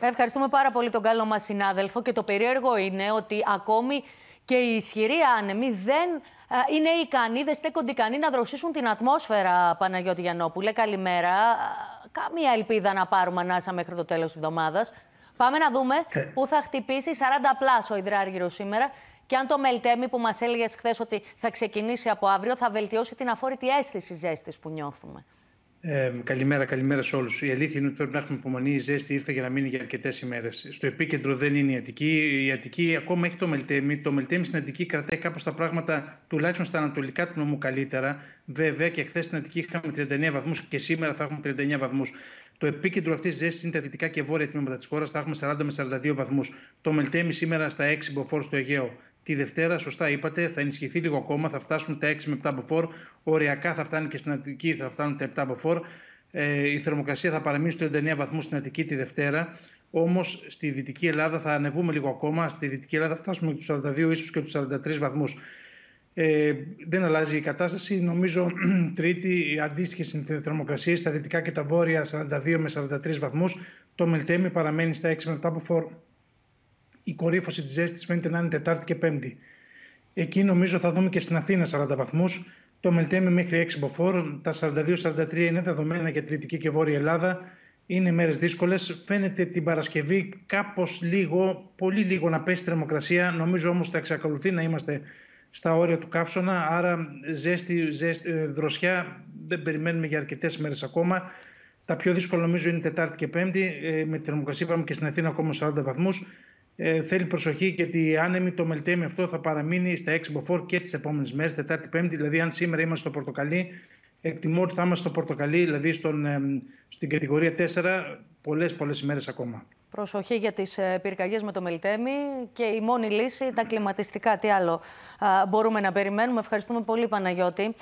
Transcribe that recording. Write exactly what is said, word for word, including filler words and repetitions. Ευχαριστούμε πάρα πολύ τον καλό μας συνάδελφο. Και το περίεργο είναι ότι ακόμη και οι ισχυροί άνεμοι δεν είναι ικανοί, δεν στέκονται ικανοί να δροσίσουν την ατμόσφαιρα, Παναγιώτη Γιαννόπουλε. Καλημέρα. Καμία ελπίδα να πάρουμε ανάσα μέχρι το τέλος της εβδομάδας. Πάμε να δούμε πού θα χτυπήσει σαράντα πλάσο ο υδράργυρος σήμερα. Και αν το μελτέμι που μας έλεγες χθες ότι θα ξεκινήσει από αύριο θα βελτιώσει την αφόρητη αίσθηση ζέστης που νιώθουμε. Ε, καλημέρα, καλημέρα σε όλους. Η αλήθεια είναι ότι πρέπει να έχουμε υπομονή. Η ζέστη ήρθε για να μείνει για αρκετές ημέρες. Στο επίκεντρο δεν είναι η Αττική. Η Αττική ακόμα έχει το μελτέμι. Το μελτέμι στην Αττική κρατάει κάπως τα πράγματα, τουλάχιστον στα ανατολικά του νομού, καλύτερα. Βέβαια και χθες στην Αττική είχαμε τριάντα εννέα βαθμούς και σήμερα θα έχουμε τριάντα εννέα βαθμούς. Το επίκεντρο αυτής της ζέστης είναι τα δυτικά και βόρεια τμήματα της χώρας. Θα έχουμε σαράντα με σαράντα δύο βαθμούς. Το μελτέμι σήμερα στα έξι μποφόρ στο Αιγαίο. Τη Δευτέρα, σωστά είπατε, θα ενισχυθεί λίγο ακόμα, θα φτάσουν τα έξι με επτά μποφόρ. Οριακά θα φτάνει και στην Αττική, θα φτάνουν τα επτά μποφόρ. Ε, η θερμοκρασία θα παραμείνει στους τριάντα εννέα βαθμούς στην Αττική τη Δευτέρα. Όμως στη Δυτική Ελλάδα θα ανεβούμε λίγο ακόμα. Στη Δυτική Ελλάδα θα φτάσουμε τους σαράντα δύο, ίσως και τους σαράντα τρεις βαθμούς. Ε, δεν αλλάζει η κατάσταση. Νομίζω τρίτη αντίστοιχη θερμοκρασία στα δυτικά και τα βόρεια σαράντα δύο με σαράντα τρεις βαθμούς. Το μελτέμι παραμένει στα έξι με επτά μποφόρ. Η κορύφωση της ζέστης φαίνεται να είναι Τετάρτη και Πέμπτη. Εκεί νομίζω θα δούμε και στην Αθήνα σαράντα βαθμούς. Το μελτέμι μέχρι έξι μποφόρ. Τα σαράντα δύο σαράντα τρία είναι δεδομένα για τη Δυτική και Βόρεια Ελλάδα. Είναι μέρες δύσκολες. Φαίνεται την Παρασκευή κάπως λίγο, πολύ λίγο να πέσει θερμοκρασία. Νομίζω όμως θα εξακολουθεί να είμαστε στα όρια του καύσωνα. Άρα ζέστη, ζέστη, δροσιά δεν περιμένουμε για αρκετές μέρες ακόμα. Τα πιο δύσκολα νομίζω είναι Τετάρτη και Πέμπτη. Με τη θερμοκρασία είπαμε και στην Αθήνα ακόμα σαράντα βαθμούς. Ε, θέλει προσοχή γιατί η άνεμη, το μελτέμι αυτό θα παραμείνει στα έξι μποφόρ και τις επόμενες μέρες, Τετάρτη, Πέμπτη. Δηλαδή, αν σήμερα είμαστε στο πορτοκαλί, εκτιμώ ότι θα είμαστε στο πορτοκαλί, δηλαδή στον, ε, στην κατηγορία τέσσερα, πολλές πολλές ημέρες ακόμα. Προσοχή για τις πυρκαγιές με το μελτέμι και η μόνη λύση, τα κλιματιστικά. Τι άλλο α, μπορούμε να περιμένουμε. Ευχαριστούμε πολύ, Παναγιώτη.